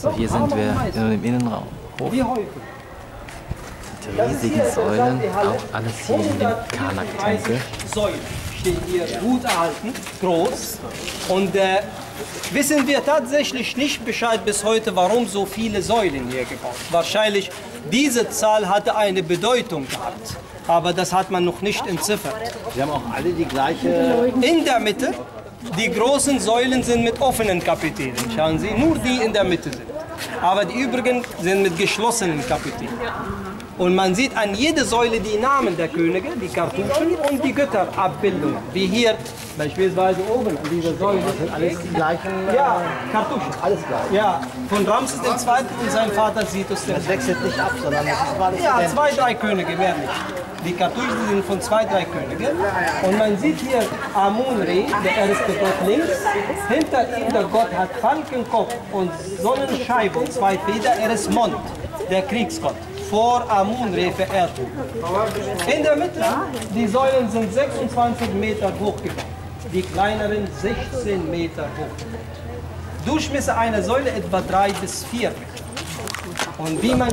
So, hier sind wir im Innenraum. Hof. Die riesigen Säulen, auch alles hier in dem Karnak-Tempel. Stehen hier gut erhalten, groß. Und wissen wir tatsächlich nicht Bescheid bis heute, warum so viele Säulen hier gebaut wurden. Wahrscheinlich diese Zahl hatte eine Bedeutung gehabt, aber das hat man noch nicht entziffert. Sie haben auch alle die gleiche... In der Mitte, die großen Säulen sind mit offenen Kapitellen, schauen Sie, nur die in der Mitte sind. Aber die übrigen sind mit geschlossenen Kapitellen. Und man sieht an jeder Säule die Namen der Könige, die Kartuschen und die Götterabbildungen. Wie hier beispielsweise oben an dieser Säule. Das sind alles die gleichen Kartuschen. Alles gleich. Ja, von Ramses II. Und seinem Vater Sithus II. Das wechselt nicht ab, sondern das ist alles identisch. Ja, zwei, drei Könige, mehr nicht. Die Kartuschen sind von zwei, drei Königen. Und man sieht hier Amunre, der erste Gott links. Hinter ihm der Gott hat Falkenkopf und Sonnenscheibe und zwei Feder. Er ist Mond, der Kriegsgott. Vor Amunre verehrt. In der Mitte, die Säulen sind 26 Meter hoch gebaut, die kleineren 16 Meter hoch. Durchmesser einer Säule etwa 3 bis 4 Meter. Und wie man